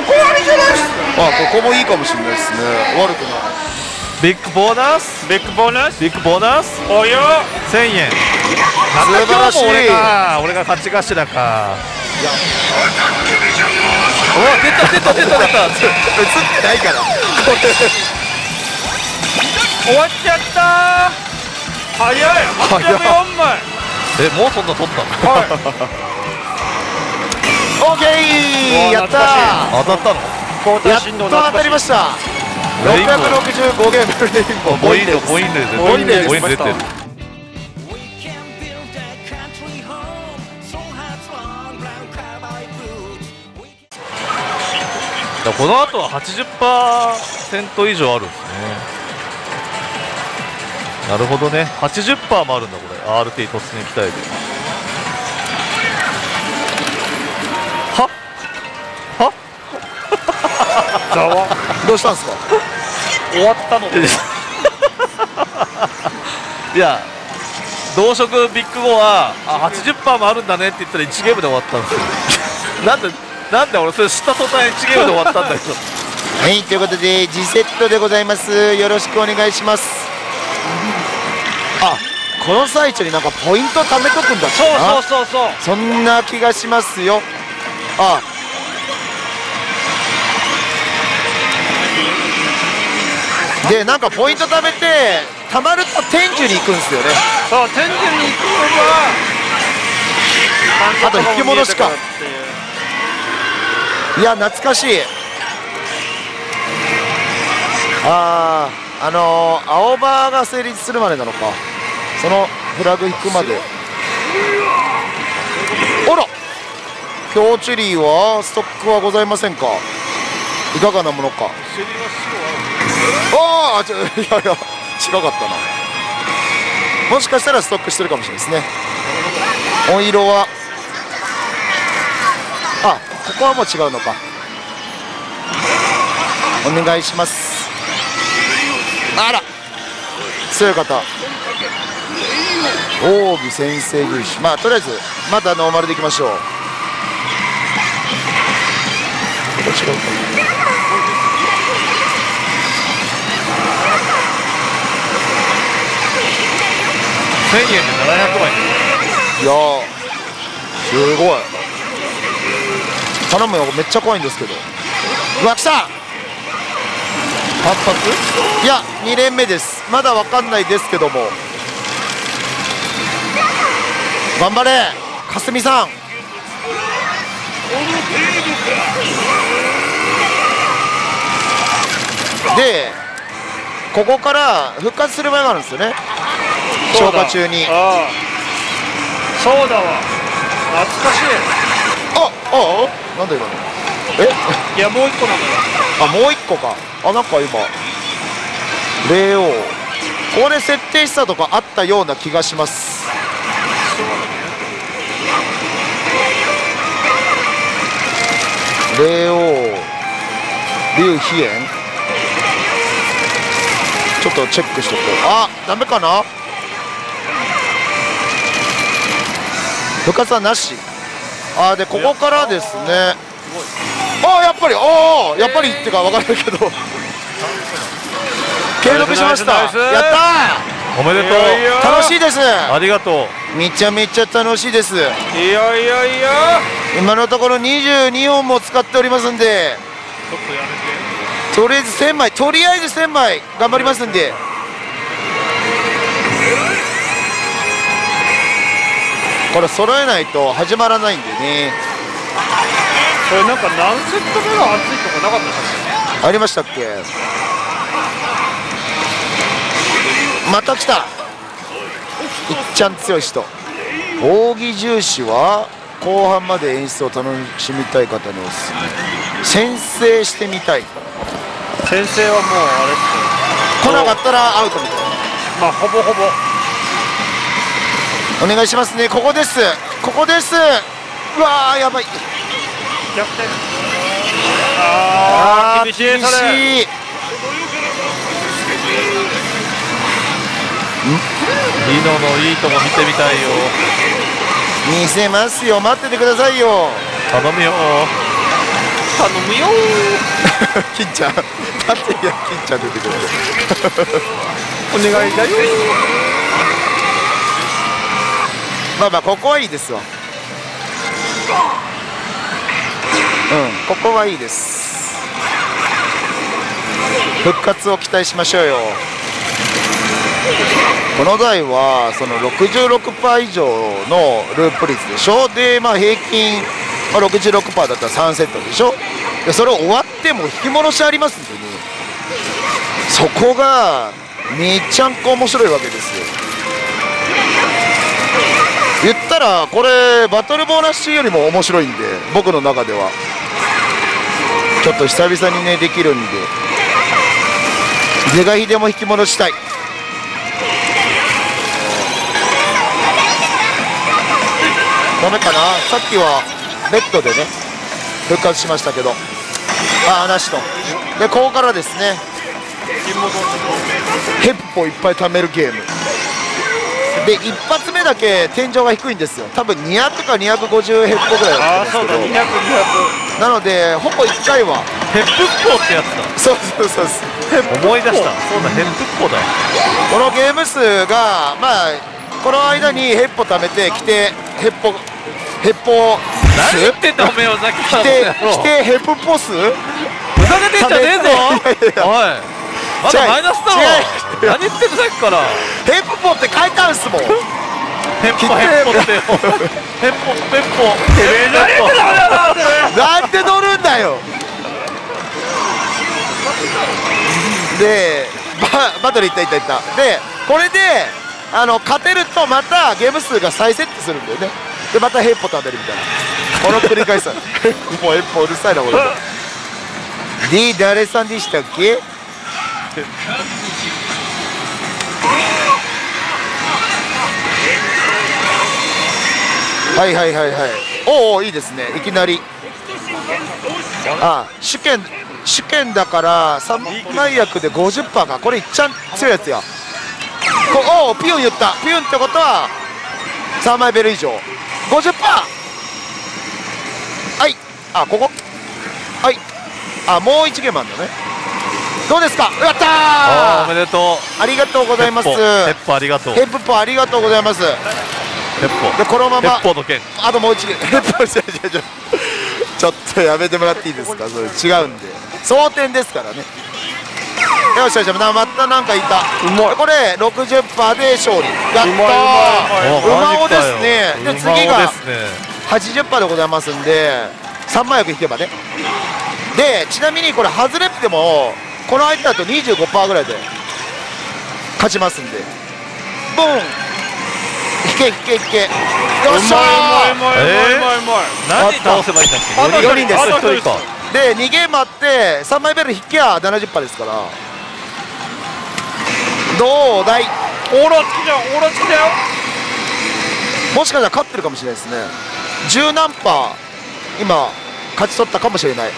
こありじゃないですか。あ、ここもいいかもしれないですね。悪くない。ビッグボーナス、ビッグボーナス、ビッグボーナス、およ1000円。また今日も俺が勝ち頭か。いや、おわ、出た映ってないから終わっちゃった。早い、804枚。え、もうそんな取ったの？オーケー、やったー。当たったの？やっと当たりました。665ゲーム、レインボー。5インレイ出てる。この後は 80% 以上あるんですね。なるほどね。 80% もあるんだこれ。 RT 突入期待ではざわどうしたんですか？終わったのいや、同色ビッグ5は 80% もあるんだねって言ったら1ゲームで終わったんですよなんで俺それ知った途端1ゲームで終わったんだけどはい、ということで次セットでございます。よろしくお願いします。あ、この最中になんかポイント貯めとくんだ。そうそんな気がしますよ。あ、でなんかポイント貯めて貯まると天寿に行くんですよね。そう、天寿に行くのはあと引き戻しか。いや、懐かしい。ああ、青葉が成立するまでなのか。そのフラグ引くまで。あら、ピョーチェリーはストックはございませんか。いかがなものか。ああ、いや近かったな。もしかしたらストックしてるかもしれないですね。お色は、あ、ここはもう違うのか。お願いします。あら、強い方、奥義先生牛脂。まあとりあえずまたノーマルでいきましょう。ここ違うかな。1000円で700枚。いやー、すごい。頼むよ、めっちゃ怖いんですけど。うわ、来た。8発？いや、2連目です。まだわかんないですけども、頑張れかすみさん。でここから復活する前があるんですよね、消化中に。ああ、そうだわ、懐かしい。あ、なんだ今の。え、いや、もう一個なんだ。あ、もう一個か。あ、なんか今霊王これ設定したとかあったような気がします。霊王龍飛炎、ちょっとチェックしとこう。あ、ダメかな。復活はなし。あ、でここからですね。あ、やっぱり、ああ、やっぱりってか分からないけど継続しました。やったー、おめでとう。楽しいです。ありがとう。めちゃめちゃ楽しいです。いやいやいや、今のところ22本も使っておりますんで、ちょっとやめて。とりあえず1000枚頑張りますんで。これ揃えないと始まらないんでね。これなんか何セット目が熱いとかなかったっけ？ありましたっけ？また来た。いっちゃん強い人。奥義重視は後半まで演出を楽しみたい方におすすめ。先制してみたい。先制はもうあれっす。来なかったらアウトみたいな。まあほぼほぼ。お願いしますね。ここです、ここです。うわー、やばい、逆転。あー、厳しい。リノのいいとこ見てみたいよ。見せますよ、待っててくださいよ。頼むよ。頼むよー金ちゃん、達也金ちゃん出てくるお願いだよー。まあまあここはいいですわ。うん、ここはいいです。復活を期待しましょうよ。この台はその 66% 以上のループ率でしょ。で、まあ、平均 66% だったら3セットでしょ。でそれを終わっても引き戻しありますんでね。そこがめちゃんこ面白いわけですよ。言ったらこれバトルボーナスよりも面白いんで、僕の中ではちょっと久々にねできるんで、是が非でも引き戻したい。ダメかな。さっきはベッドでね復活しましたけど、ああなしと。でここからですね、ヘッポいっぱい貯めるゲームで、一発目だけ天井が低いんですよ。多分200とか250ヘッポぐらいだったんですけど、なのでほぼ1回はヘップっぽってやつだ。そうそうそうそう、思い出した。そうだ、ヘップっぽだ。このゲーム数がまあこの間にヘッポ貯めてきて、ヘッポ何言ってんだおめえ。おざきさんきてヘップっぽ数ふざけてんじゃねえぞ。おいまだマイナスだわ。何言ってんのさっきから。ヘッポって書いてあるんすもん。ヘッポヘッポってヘッポヘッポなんて乗るんだよ。でバトルいったいったいった。でこれで勝てるとまたゲーム数が再セットするんだよね。でまたヘッポ食べるみたいな、この繰り返しさ。ヘッポヘッポうるさいなこれ。D誰さんでしたっけ。はいはいはいはい。おおいいですね。いきなりあ主権だから3枚役で 50% か。これいっちゃん強いやつや。おおピヨン言った。ピヨンってことは3枚ベル以上 50%。 はい、あここはい、あもう1ゲームあるんだね。どうですか。やったー。おめでとう。ありがとうございます。ヘッポありがとう。ヘッポありがとうございます。ヘッポ。でこのまま。ヘッポの件。あともう一件。ヘッポちょっとやめてもらっていいですか。それ違うんで。争点ですからね。よしよし、またなんかいた。これ60%で勝利。やったー。馬をですね。で次が80%でございますんで、3枚役引けばね。でちなみにこれ外れても。この相手だと 25% ぐらいで勝ちますんで、ボン引け引け引け。よっしゃー。何倒せばいいんだっけ。4人です。で2ゲームあって3枚ベル引きは 70% ですから。どうだい。オーラつきじゃん。オーラつきだよ。もしかしたら勝ってるかもしれないですね。10何パー今勝ち取ったかもしれない。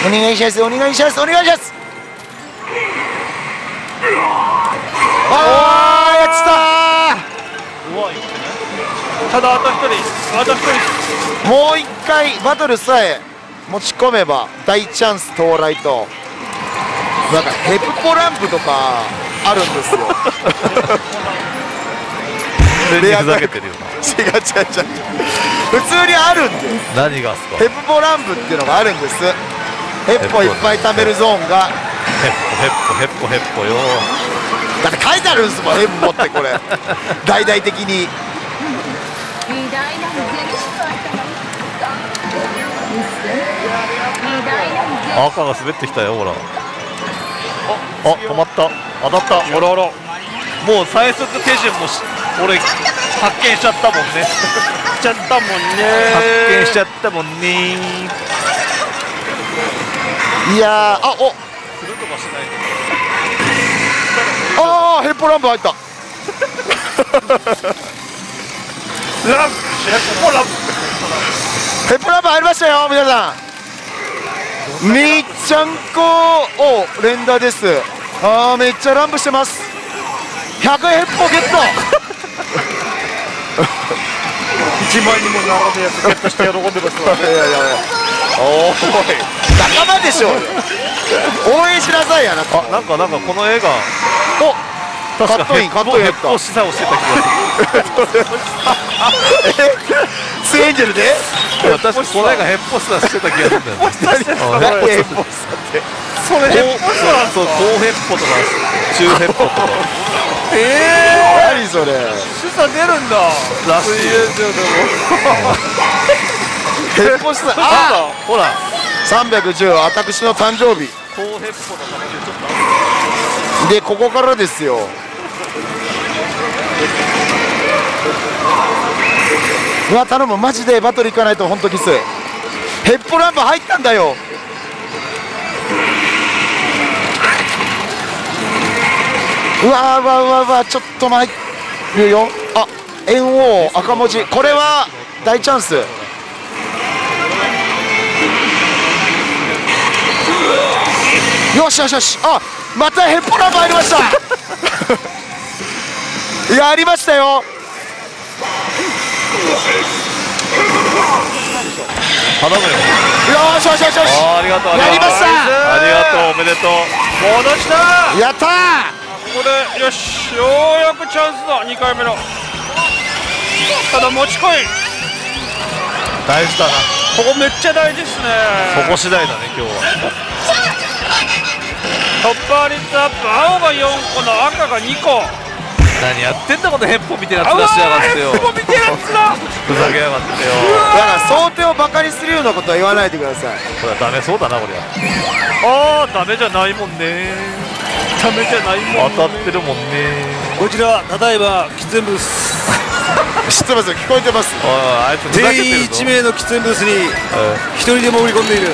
お願いしますお願いしますお願いします。ああやってた。ただあと1人あと1人。もう1回バトルさえ持ち込めば大チャンス到来と。なんかヘッポランプとかあるんですよ。ふざけてるよな。違う違う違う、普通にあるんで。何がっすか。ヘッポランプっていうのがあるんです。ヘッポいっぱい貯めるゾーンが。ヘッポヘッポヘッポよ。だって書いてあるんですもんヘッポって。これ大々的に。赤が滑ってきたよほら。あ止まった。当たった。ほらほらもう最速手順も俺発見しちゃったもんね。しちゃったもんね。発見しちゃったもんね。いやー、あ、お。ああ、ヘッポランプ入った。ランプ、ヘッポランプ入りましたよ、皆さん。めっちゃんこを連打です。ああ、めっちゃランプしてます。100ヘッポゲット。1枚にも並べやつゲットして喜んでます。いやいやいや。おーい、仲間でしょうよ応援しなさいや。なんかこの映画おカットインやった。示唆をしてた気がする。スエンジェルで確かこの映画ヘッポスターしてた気がするんだよね。それヘッポスターと高ヘッポとか中ヘッポとか何それ示唆出るんだらしい。ヘッポスターほら310私の誕生日高ヘッポの感じでちょっとで、ここからですよ。うわ、頼む、マジでバトルいかないと、本当キス。ヘッポランバー入ったんだよ。うわーわーわーわー、ちょっと前。言うよ。あ、猿王赤文字、これは大チャンス。よしよしよし、あ。またヘッポランバー入りましたやりましたよ。頼むよ。よしよしよしよし、ありがとう、やりました、ありがとう、おめでとう。戻した、やった。ここでよし、ようやくチャンスだ。2回目のただ持ちこい大事だな。ここめっちゃ大事ですね。そこ次第だね今日は。トッパー率アップ、青が4個の赤が2個。何やってんだこのヘッポみたいなやつ出しやがってよ。ヘッポみたいなやつだふざけやがってよ。だから想定をバカにするようなことは言わないでください。これはダメそうだなこれは。あーダメじゃないもんね。ダメじゃないもんね。当たってるもんね。こちらただいま喫煙ブース知ってますよ、聞こえてます。全員1名の喫煙ブースに1人でも売り込んでいる